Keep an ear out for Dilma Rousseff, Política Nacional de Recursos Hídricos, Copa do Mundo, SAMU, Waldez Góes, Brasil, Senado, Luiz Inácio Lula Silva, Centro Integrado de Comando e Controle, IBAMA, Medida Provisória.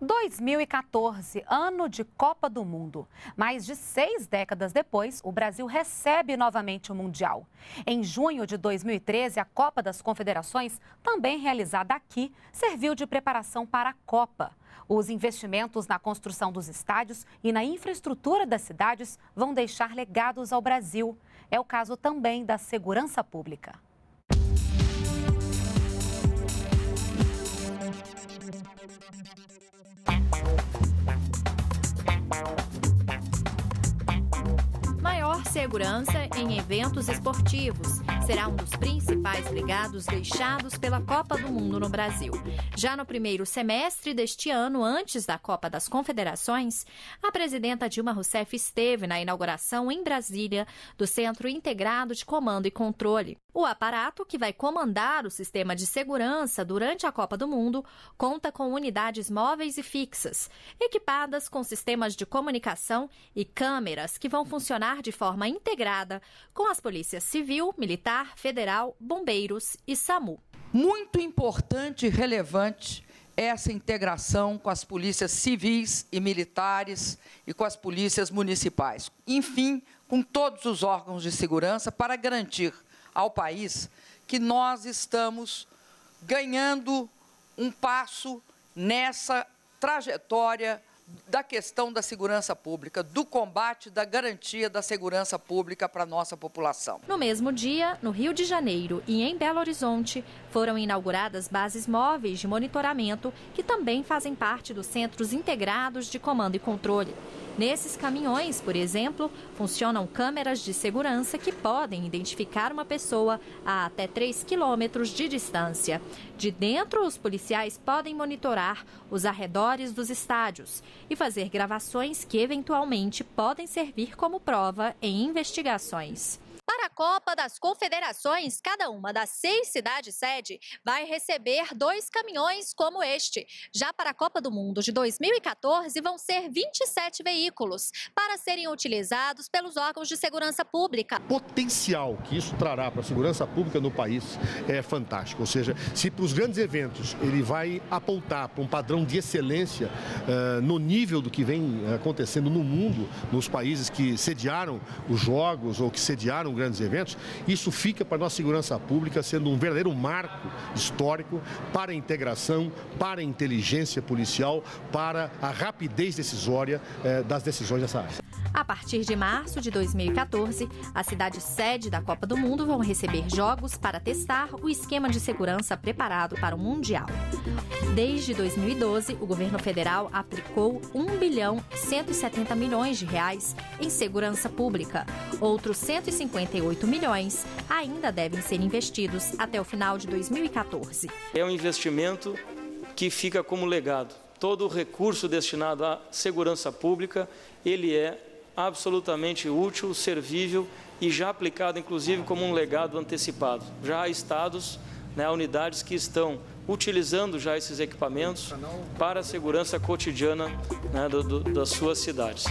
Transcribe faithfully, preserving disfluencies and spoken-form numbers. dois mil e quatorze, ano de Copa do Mundo. Mais de seis décadas depois, o Brasil recebe novamente o Mundial. Em junho de dois mil e treze, a Copa das Confederações, também realizada aqui, serviu de preparação para a Copa. Os investimentos na construção dos estádios e na infraestrutura das cidades vão deixar legados ao Brasil. É o caso também da segurança pública. Maior segurança em eventos esportivos será um dos principais legados deixados pela Copa do Mundo no Brasil. Já no primeiro semestre deste ano, antes da Copa das Confederações, a presidenta Dilma Rousseff esteve na inauguração em Brasília do Centro Integrado de Comando e Controle. O aparato, que vai comandar o sistema de segurança durante a Copa do Mundo, conta com unidades móveis e fixas, equipadas com sistemas de comunicação e câmeras que vão funcionar de forma integrada com as polícias civil, militar, federal, bombeiros e SAMU. Muito importante e relevante essa integração com as polícias civis e militares e com as polícias municipais. Enfim, com todos os órgãos de segurança para garantir ao país que nós estamos ganhando um passo nessa trajetória da questão da segurança pública, do combate, da garantia da segurança pública para a nossa população. No mesmo dia, no Rio de Janeiro e em Belo Horizonte, foram inauguradas bases móveis de monitoramento que também fazem parte dos Centros Integrados de Comando e Controle. Nesses caminhões, por exemplo, funcionam câmeras de segurança que podem identificar uma pessoa a até três quilômetros de distância. De dentro, os policiais podem monitorar os arredores dos estádios e fazer gravações que, eventualmente, podem servir como prova em investigações. Para a Copa das Confederações, cada uma das seis cidades-sede vai receber dois caminhões como este. Já para a Copa do Mundo de dois mil e quatorze, vão ser vinte e sete veículos para serem utilizados pelos órgãos de segurança pública. O potencial que isso trará para a segurança pública no país é fantástico. Ou seja, se para os grandes eventos ele vai apontar para um padrão de excelência uh, no nível do que vem acontecendo no mundo, nos países que sediaram os jogos ou que sediaram grandes eventos, isso fica para a nossa segurança pública sendo um verdadeiro marco histórico para a integração, para a inteligência policial, para a rapidez decisória eh, das decisões dessa área. A partir de março de dois mil e quatorze, as cidades sede da Copa do Mundo vão receber jogos para testar o esquema de segurança preparado para o Mundial. Desde dois mil e doze, o governo federal aplicou um bilhão cento e setenta milhões de reais em segurança pública. Outros cento e cinquenta e oito milhões ainda devem ser investidos até o final de dois mil e quatorze. É um investimento que fica como legado. Todo o recurso destinado à segurança pública, ele é absolutamente útil, servível e já aplicado, inclusive, como um legado antecipado. Já há estados, né, unidades que estão utilizando já esses equipamentos para a segurança cotidiana, né, do, do, das suas cidades.